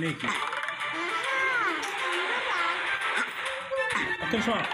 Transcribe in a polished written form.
naked. Attention.